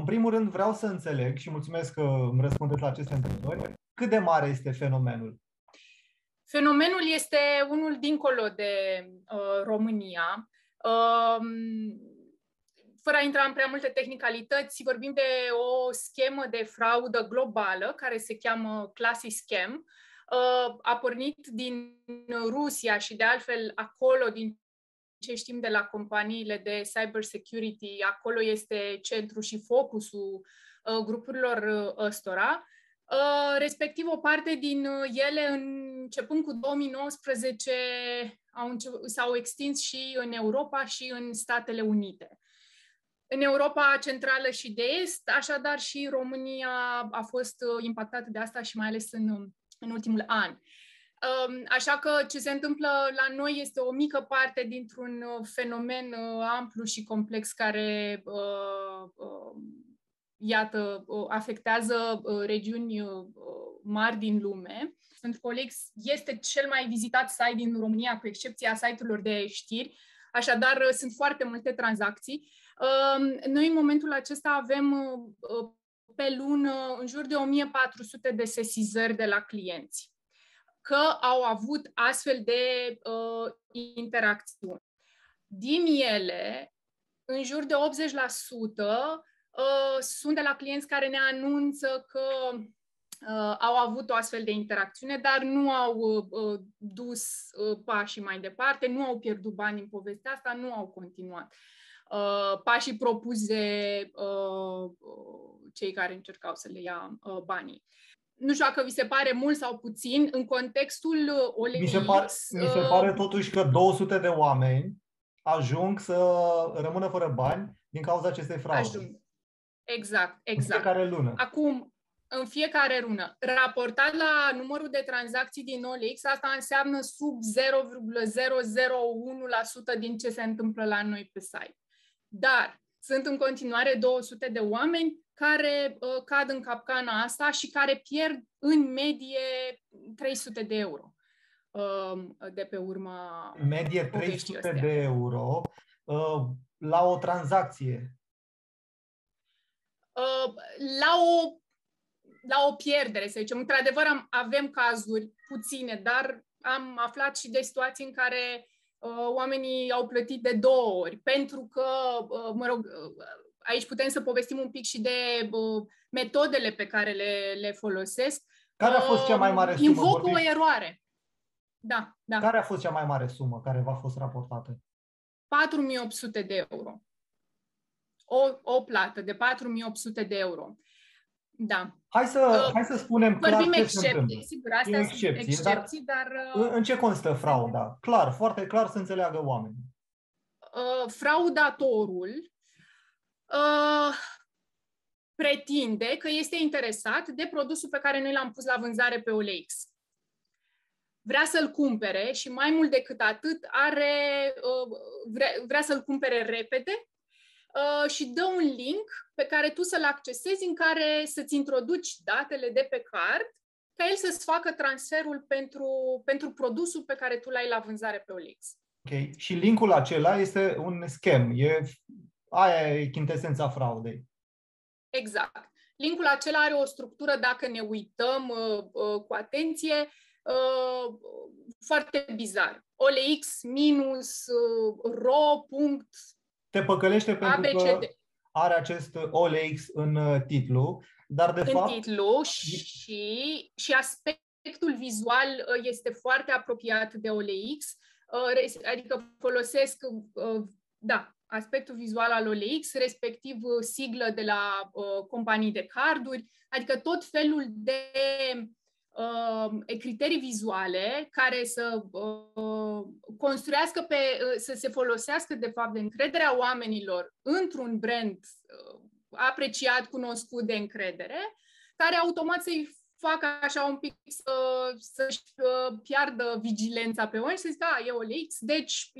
În primul rând vreau să înțeleg, și mulțumesc că îmi răspundeți la aceste întrebări, cât de mare este fenomenul? Fenomenul este unul dincolo de România. Fără a intra în prea multe tehnicalități, vorbim de o schemă de fraudă globală care se cheamă Classy Scheme. A pornit din Rusia și de altfel acolo, din ce știm de la companiile de cybersecurity, acolo este centrul și focusul grupurilor ăstora. Respectiv, o parte din ele, începând cu 2019, s-au extins și în Europa și în Statele Unite. În Europa Centrală și de Est, așadar și România a fost impactată de asta și mai ales în ultimul an. Așa că ce se întâmplă la noi este o mică parte dintr-un fenomen amplu și complex care, iată, afectează regiuni mari din lume. Pentru că OLX este cel mai vizitat site din România, cu excepția site-urilor de știri, așadar sunt foarte multe tranzacții. Noi în momentul acesta avem pe lună în jur de 1400 de sesizări de la clienți că au avut astfel de interacțiuni. Din ele, în jur de 80% sunt de la clienți care ne anunță că au avut o astfel de interacțiune, dar nu au dus pașii mai departe, nu au pierdut bani în povestea asta, nu au continuat pașii propuși de cei care încercau să le ia banii. Nu știu dacă vi se pare mult sau puțin, în contextul OLX... Mi se pare totuși că 200 de oameni ajung să rămână fără bani din cauza acestei fraude. Ajung. Exact, exact. În fiecare lună. Acum, în fiecare lună. Raportat la numărul de tranzacții din OLX, asta înseamnă sub 0,001% din ce se întâmplă la noi pe site. Dar sunt în continuare 200 de oameni care cad în capcana asta și care pierd în medie 300 de euro de pe urma... Medie 300 de euro la o tranzacție. La o pierdere, să zicem. Într-adevăr, avem cazuri puține, dar am aflat și de situații în care oamenii au plătit de 2 ori, pentru că, mă rog, aici putem să povestim un pic și de metodele pe care le folosesc. Care a fost cea mai mare sumă? Invoc o eroare. Da, da. Care a fost cea mai mare sumă care v-a fost raportată? 4.800 de euro. O plată de 4.800 de euro. Da. Hai să spunem clar Vorbim excepții, sigur, astea sunt excepții, dar în ce constă frauda? Clar, foarte clar să înțeleagă oamenii. Fraudatorul pretinde că este interesat de produsul pe care noi l-am pus la vânzare pe OLX. Vrea să-l cumpere și mai mult decât atât vrea să-l cumpere repede și dă un link pe care tu să-l accesezi, în care să-ți introduci datele de pe card ca el să-ți facă transferul pentru produsul pe care tu l-ai la vânzare pe OLX. Ok. Și linkul acela este un schem. Aia e chintesența fraudei. Exact. Linkul acela are o structură, dacă ne uităm cu atenție, foarte bizar. OLX-ro. Te păcălește pentru că are acest OLX în titlu, dar de fapt... În titlu și aspectul vizual este foarte apropiat de OLX, adică folosesc, da, aspectul vizual al OLX, respectiv siglă de la companii de carduri, adică tot felul de criterii vizuale care să construiască să se folosească de fapt de încrederea oamenilor într-un brand apreciat, cunoscut, de încredere, care automat să-i facă așa un pic să-și piardă vigilența pe oameni și să zică, da, e OLX, deci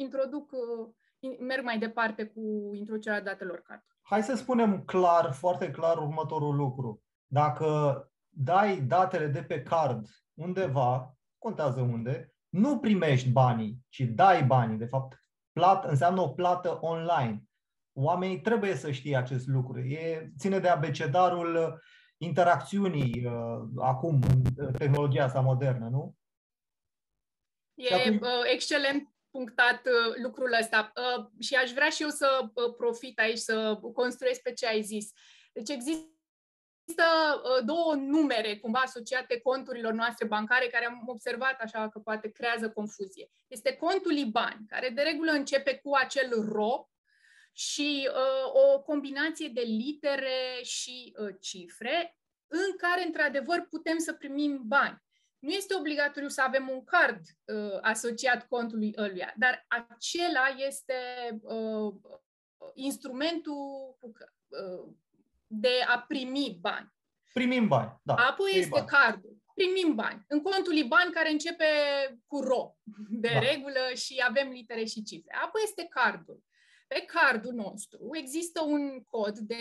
merg mai departe cu introducerea datelor card. Hai să spunem clar, foarte clar următorul lucru. Dacă dai datele de pe card undeva, contează unde, nu primești banii, ci dai banii. De fapt, înseamnă o plată online. Oamenii trebuie să știe acest lucru. Ține de abecedarul interacțiunii acum, în tehnologia asta modernă, nu? E atunci... excelent punctat lucrul ăsta. Și aș vrea și eu să profit aici, să construiesc pe ce ai zis. Deci există două numere cumva asociate conturilor noastre bancare care am observat așa că poate creează confuzie. Este contul IBAN, care de regulă începe cu acel RO și o combinație de litere și cifre în care, într-adevăr, putem să primim bani. Nu este obligatoriu să avem un card asociat contului ăluia, dar acela este instrumentul de a primi bani. Primim bani, da. Apoi este cardul. Primim bani. În contul IBAN care începe cu RO, de regulă, și avem litere și cifre. Apoi este cardul. Pe cardul nostru există un cod de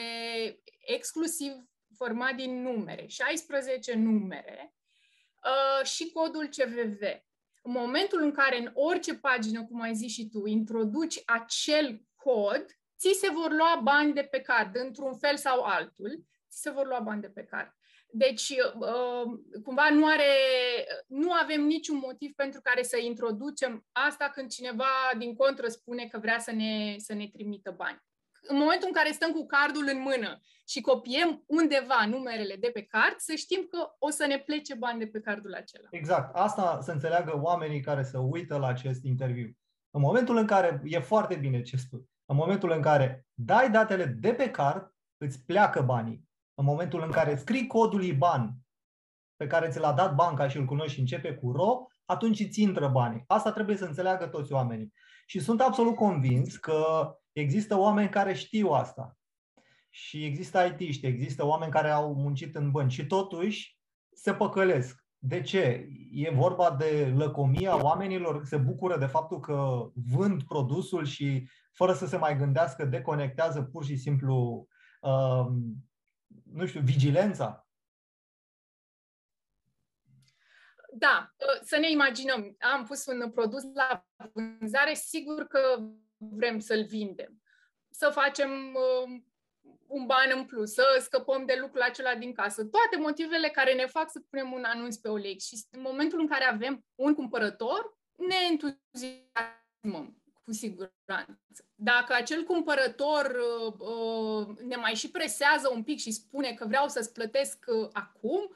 exclusiv format din numere, 16 numere, și codul CVV. În momentul în care în orice pagină, cum ai zis și tu, introduci acel cod, ți se vor lua bani de pe card, într-un fel sau altul, ți se vor lua bani de pe card. Deci, cumva nu avem niciun motiv pentru care să introducem asta când cineva, din contră, spune că vrea să ne trimită bani. În momentul în care stăm cu cardul în mână și copiem undeva numerele de pe card, să știm că o să ne plece bani de pe cardul acela. Exact. Asta să înțeleagă oamenii care se uită la acest interviu. În momentul în care, e foarte bine ce spui, în momentul în care dai datele de pe card, îți pleacă banii. În momentul în care scrii codul IBAN pe care ți l-a dat banca și îl cunoști și începe cu RO, atunci îți intră banii. Asta trebuie să înțeleagă toți oamenii. Și sunt absolut convins că există oameni care știu asta. Și există IT-ști, există oameni care au muncit în bănci și totuși se păcălesc. De ce? E vorba de lăcomia oamenilor, se bucură de faptul că vând produsul și fără să se mai gândească deconectează pur și simplu nu știu, vigilența? Da, să ne imaginăm. Am pus un produs la vânzare, sigur că vrem să-l vindem, să facem un ban în plus, să scăpăm de lucrul acela din casă. Toate motivele care ne fac să punem un anunț pe OLX. Și în momentul în care avem un cumpărător, ne entuziasmăm, cu siguranță. Dacă acel cumpărător ne mai și presează un pic și spune că vreau să-ți plătesc acum,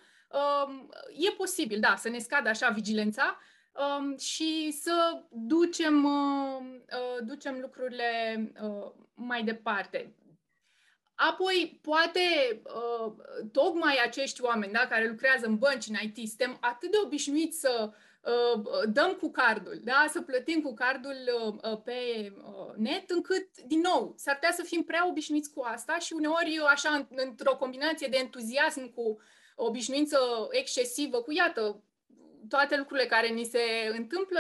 e posibil, da, să ne scadă așa vigilența și să ducem lucrurile mai departe. Apoi, poate tocmai acești oameni, da, care lucrează în bănci, în IT, suntem atât de obișnuiți să dăm cu cardul, da? Să plătim cu cardul pe net, încât, din nou, s-ar putea să fim prea obișnuiți cu asta și uneori, așa, într-o combinație de entuziasm cu obișnuință excesivă, cu, iată, toate lucrurile care ni se întâmplă,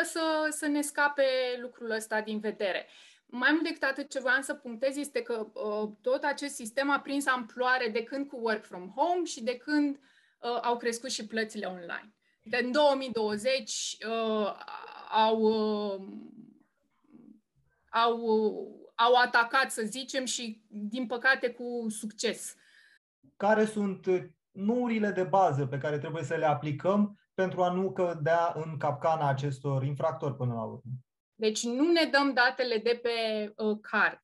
să ne scape lucrul ăsta din vedere. Mai mult decât atât, ce voiam să punctez este că tot acest sistem a prins amploare de când cu work from home și de când au crescut și plățile online. În 2020 au atacat, să zicem, și din păcate cu succes. Care sunt nurile de bază pe care trebuie să le aplicăm pentru a nu cădea în capcana acestor infractori până la urmă? Deci nu ne dăm datele de pe card.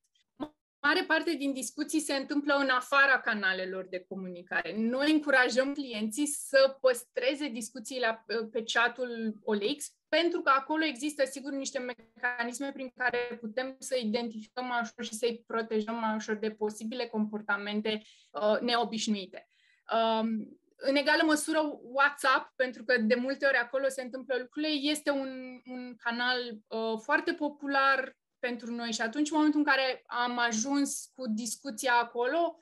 Mare parte din discuții se întâmplă în afara canalelor de comunicare. Noi încurajăm clienții să păstreze discuțiile pe chat-ul OLX, pentru că acolo există, sigur, niște mecanisme prin care putem să identificăm mai ușor și să-i protejăm mai ușor de posibile comportamente neobișnuite. În egală măsură, WhatsApp, pentru că de multe ori acolo se întâmplă lucrurile, este un canal foarte popular pentru noi și atunci, în momentul în care am ajuns cu discuția acolo,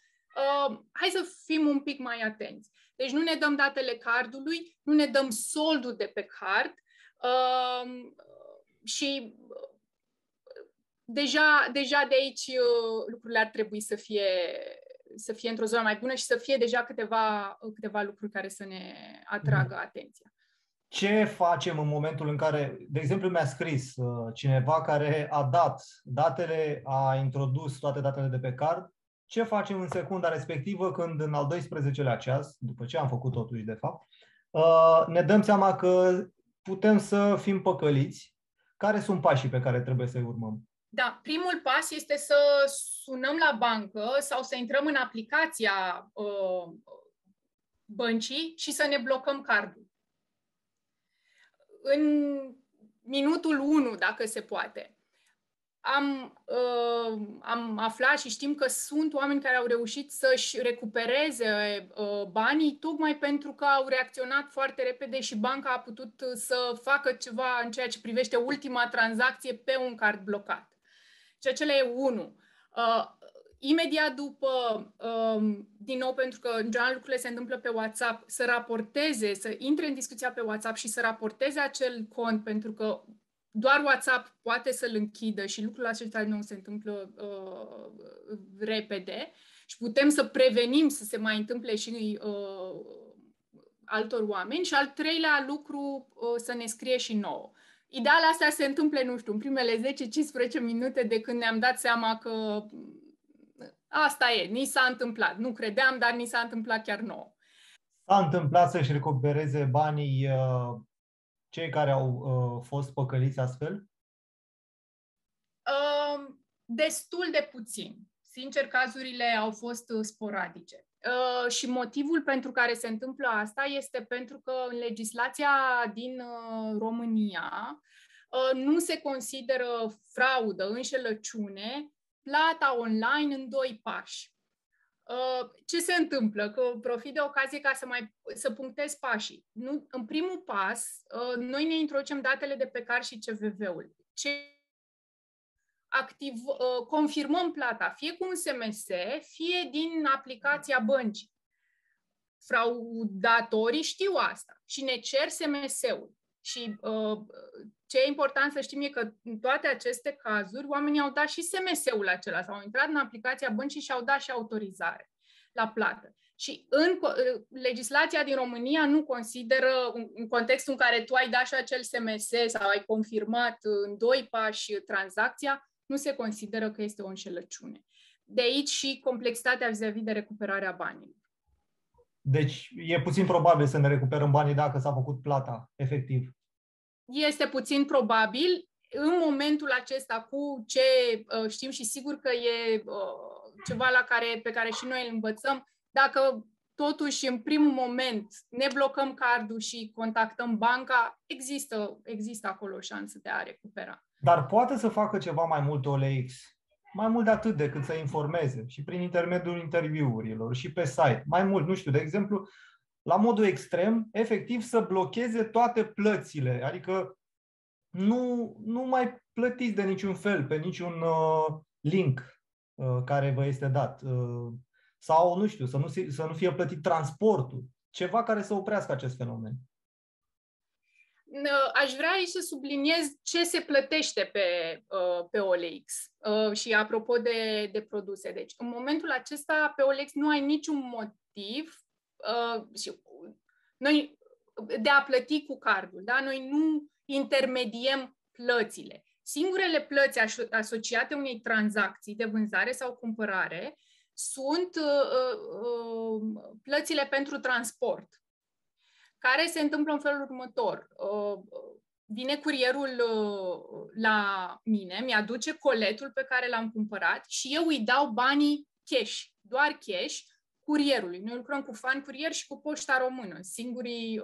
hai să fim un pic mai atenți. Deci nu ne dăm datele cardului, nu ne dăm soldul de pe card și deja de aici lucrurile ar trebui să fie într-o zonă mai bună și să fie deja câteva lucruri care să ne atragă atenția. Ce facem în momentul în care, de exemplu, mi-a scris cineva care a dat datele, a introdus toate datele de pe card, ce facem în secunda respectivă când în al 12-lea ceas, după ce am făcut totuși de fapt, ne dăm seama că putem să fim păcăliți? Care sunt pașii pe care trebuie să-i urmăm? Da, primul pas este să sunăm la bancă sau să intrăm în aplicația băncii și să ne blocăm cardul. În minutul 1, dacă se poate. Am aflat și știm că sunt oameni care au reușit să-și recupereze banii tocmai pentru că au reacționat foarte repede și banca a putut să facă ceva în ceea ce privește ultima tranzacție pe un card blocat. Ceea ce e 1. Imediat după, din nou, pentru că în general lucrurile se întâmplă pe WhatsApp, să raporteze, să intre în discuția pe WhatsApp și să raporteze acel cont, pentru că doar WhatsApp poate să-l închidă și lucrul acesta nu se întâmplă repede și putem să prevenim să se mai întâmple și altor oameni. Și al treilea lucru, să ne scrie și nouă. Ideal, astea se întâmple, nu știu, în primele 10-15 minute de când ne-am dat seama că asta e, ni s-a întâmplat. Nu credeam, dar ni s-a întâmplat chiar nouă. S-a întâmplat să-și recupereze banii cei care au fost păcăliți astfel? Destul de puțin. Sincer, cazurile au fost sporadice. Și motivul pentru care se întâmplă asta este pentru că în legislația din România nu se consideră fraudă, înșelăciune, plata online în 2 pași. Ce se întâmplă? Că profit de ocazie ca să punctez pașii. În primul pas, noi ne introducem datele de pe card și CVV-ul. Confirmăm plata, fie cu un SMS, fie din aplicația băncii. Fraudatorii știu asta și ne cer SMS-ul. Și ce e important să știm e că în toate aceste cazuri oamenii au dat și SMS-ul acela sau au intrat în aplicația băncii și au dat și autorizare la plată. Și în legislația din România nu consideră, în contextul în care tu ai dat și acel SMS sau ai confirmat în 2 pași tranzacția, nu se consideră că este o înșelăciune. De aici și complexitatea vis-a-vis de recuperarea banilor. Deci e puțin probabil să ne recuperăm banii dacă s-a făcut plata, efectiv. Este puțin probabil. În momentul acesta, cu ce știm și sigur că e ceva pe care și noi îl învățăm, dacă totuși în primul moment ne blocăm cardul și contactăm banca, există acolo o șansă de a recupera. Dar poate să facă ceva mai mult OLX? Mai mult de atât decât să informeze și prin intermediul interviurilor și pe site. Mai mult, nu știu, de exemplu, la modul extrem, efectiv să blocheze toate plățile. Adică nu mai plătiți de niciun fel pe niciun link care vă este dat. Sau, nu știu, să nu fie plătit transportul. Ceva care să oprească acest fenomen. Aș vrea aici să subliniez ce se plătește pe OLX și apropo de produse. Deci, în momentul acesta, pe OLX nu ai niciun motiv de a plăti cu cardul. Da? Noi nu intermediem plățile. Singurele plăți asociate unei tranzacții de vânzare sau cumpărare sunt plățile pentru transport, care se întâmplă în felul următor. Vine curierul la mine, mi-aduce coletul pe care l-am cumpărat și eu îi dau banii cash, doar cash, curierului. Noi lucrăm cu Fancurier și cu Poșta Română, singurii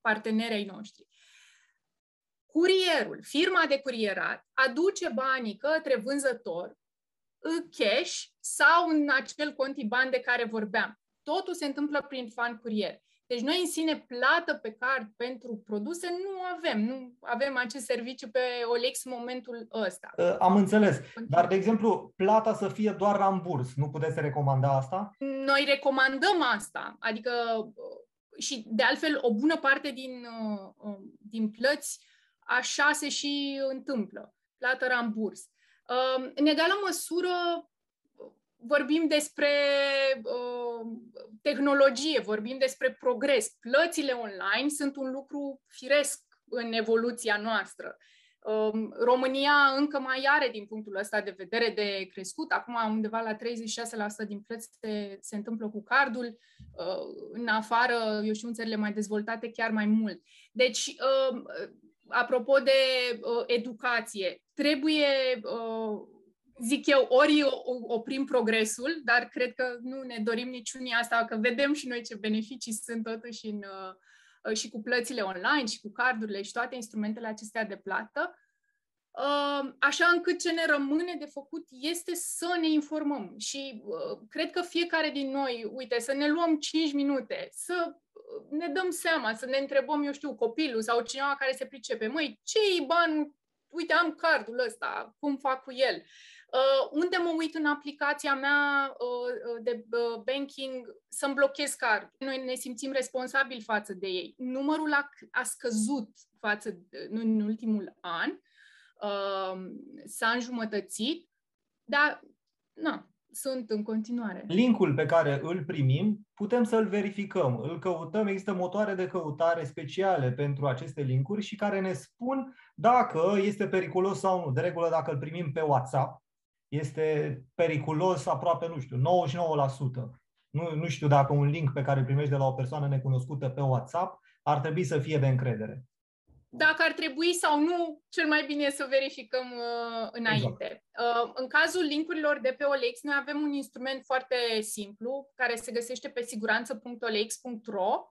parteneri ai noștri. Curierul, firma de curierat, aduce banii către vânzător, cash sau în acel cont IBAN de care vorbeam. Totul se întâmplă prin Fancurier. Deci noi în sine plată pe card pentru produse nu avem acest serviciu pe OLX în momentul ăsta. Am înțeles, dar de exemplu plata să fie doar ramburs, nu puteți recomanda asta? Noi recomandăm asta, adică și de altfel o bună parte din plăți așa se și întâmplă, plată ramburs. În egală măsură vorbim despre tehnologie, vorbim despre progres. Plățile online sunt un lucru firesc în evoluția noastră. România încă mai are, din punctul ăsta de vedere, de crescut. Acum, undeva la 36% din plăți se întâmplă cu cardul. În afară, eu știu, în țările mai dezvoltate, chiar mai mult. Deci, apropo de educație, trebuie, zic eu, ori oprim progresul, dar cred că nu ne dorim niciunii asta, că vedem și noi ce beneficii sunt totuși în... și cu plățile online, și cu cardurile, și toate instrumentele acestea de plată, așa încât ce ne rămâne de făcut este să ne informăm. Și cred că fiecare din noi, uite, să ne luăm 5 minute, să ne dăm seama, să ne întrebăm, eu știu, copilul sau cineva care se pricepe, măi, ce IBAN, uite, am cardul ăsta, cum fac cu el? Unde mă uit în aplicația mea de banking să-mi blochez cardul? Noi ne simțim responsabili față de ei. Numărul a scăzut față de, în ultimul an, s-a înjumătățit, dar na, sunt în continuare. Linkul pe care îl primim, putem să-l verificăm, îl căutăm, există motoare de căutare speciale pentru aceste linkuri și care ne spun dacă este periculos sau nu. De regulă, dacă îl primim pe WhatsApp, este periculos aproape, nu știu, 99%. Nu știu dacă un link pe care îl primești de la o persoană necunoscută pe WhatsApp ar trebui să fie de încredere. Dacă ar trebui sau nu, cel mai bine e să verificăm înainte. Exact. În cazul linkurilor de pe OLX, noi avem un instrument foarte simplu, care se găsește pe siguranța.olx.ro.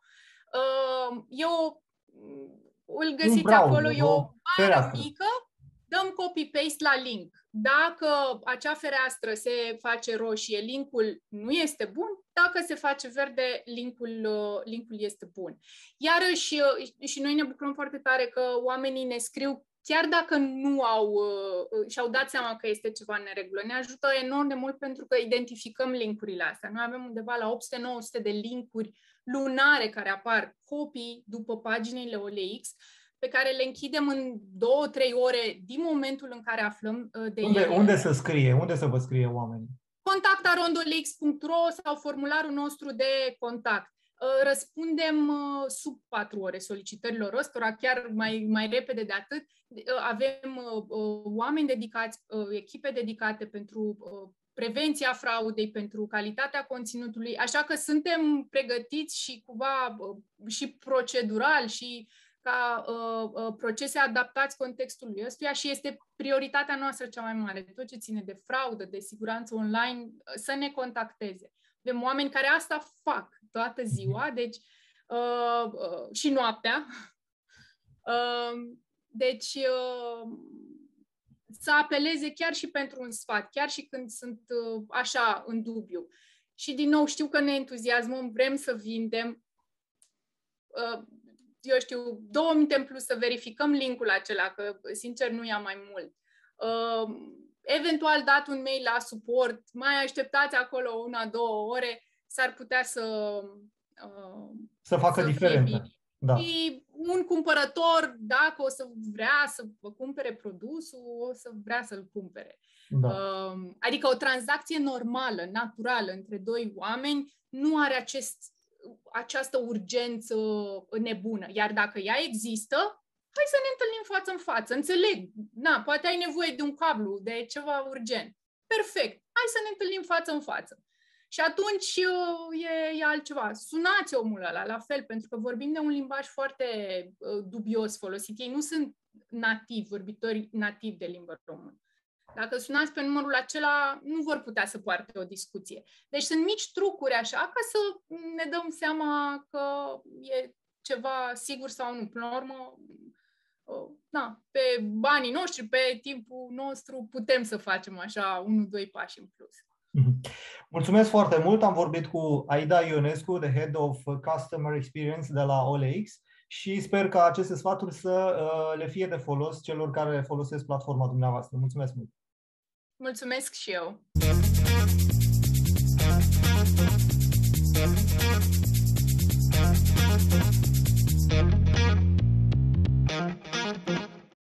Îl găsiți acolo, e o bară mică, dăm copy-paste la link. Dacă acea fereastră se face roșie, linkul nu este bun. Dacă se face verde, linkul este bun. Iarăși, și noi ne bucurăm foarte tare că oamenii ne scriu, chiar dacă nu și-au dat seama că este ceva în neregulă. Ne ajută enorm de mult pentru că identificăm linkurile astea. Noi avem undeva la 800-900 de linkuri lunare care apar, copii după paginile OLX, pe care le închidem în 2-3 ore din momentul în care aflăm de ele. Unde să scrie? Unde să vă scrie oamenii? contact@olx.ro sau formularul nostru de contact. Răspundem sub 4 ore solicitărilor ăstora, chiar mai repede de atât. Avem oameni dedicați, echipe dedicate pentru prevenția fraudei, pentru calitatea conținutului, așa că suntem pregătiți și cumva și procedural și ca procese adaptați contextului ăstuia și este prioritatea noastră cea mai mare. Tot ce ține de fraudă, de siguranță online, să ne contacteze. Avem oameni care asta fac toată ziua, deci și noaptea. Să apeleze chiar și pentru un sfat, chiar și când sunt așa în dubiu. Și din nou știu că ne entuziasmăm, vrem să vindem, eu știu, 2 minute în plus să verificăm linkul acela, că sincer nu ia mai mult. Eventual dat un mail la suport, mai așteptați acolo 1-2 ore, s-ar putea să facă diferența. Da. Și un cumpărător, dacă o să vrea să cumpere produsul, o să vrea să-l cumpere. Da. Adică o tranzacție normală, naturală, între doi oameni, nu are această urgență nebună. Iar dacă ea există, hai să ne întâlnim față în față. Înțeleg, na, poate ai nevoie de un cablu, de ceva urgent. Perfect, hai să ne întâlnim față în față. Și atunci e altceva. Sunați omul ăla, la fel, pentru că vorbim de un limbaj foarte dubios folosit. Ei nu sunt nativi, vorbitori nativi de limbă română. Dacă sunați pe numărul acela, nu vor putea să poarte o discuție. Deci sunt mici trucuri așa ca să ne dăm seama că e ceva sigur sau nu. Până la urmă, da, pe banii noștri, pe timpul nostru, putem să facem așa 1-2 pași în plus. Mulțumesc foarte mult! Am vorbit cu Aida Ionescu, the Head of Customer Experience de la OLX. Și sper că aceste sfaturi să le fie de folos celor care folosesc platforma dumneavoastră. Mulțumesc mult! Mulțumesc și eu!